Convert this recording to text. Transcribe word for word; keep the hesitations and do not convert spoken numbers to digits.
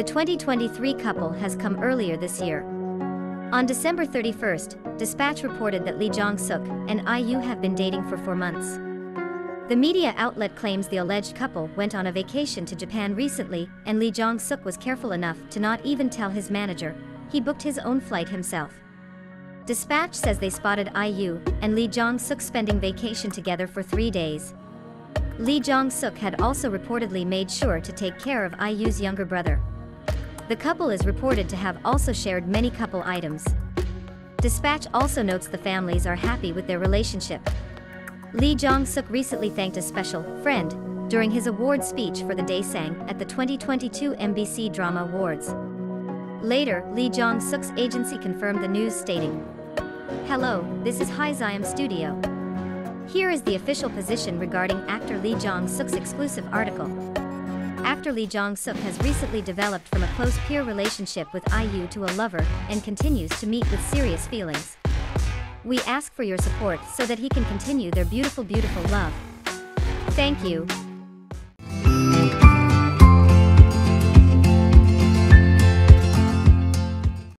The twenty twenty-three couple has come earlier this year. On December thirty-first, Dispatch reported that Lee Jong-suk and I U have been dating for four months. The media outlet claims the alleged couple went on a vacation to Japan recently, and Lee Jong-suk was careful enough to not even tell his manager. He booked his own flight himself. Dispatch says they spotted I U and Lee Jong-suk spending vacation together for three days. Lee Jong-suk had also reportedly made sure to take care of I U's younger brother. The couple is reported to have also shared many couple items. Dispatch also notes the families are happy with their relationship. Lee Jong-suk recently thanked a special friend during his award speech for the Daesang at the twenty twenty-two M B C Drama Awards. Later, Lee Jong-suk's agency confirmed the news, stating, "Hello, this is Hai Ziam Studio. Here is the official position regarding actor Lee Jong-suk's exclusive article." Actor Lee Jong-suk has recently developed from a close peer relationship with I U to a lover and continues to meet with serious feelings. "We ask for your support so that he can continue their beautiful, beautiful love. Thank you."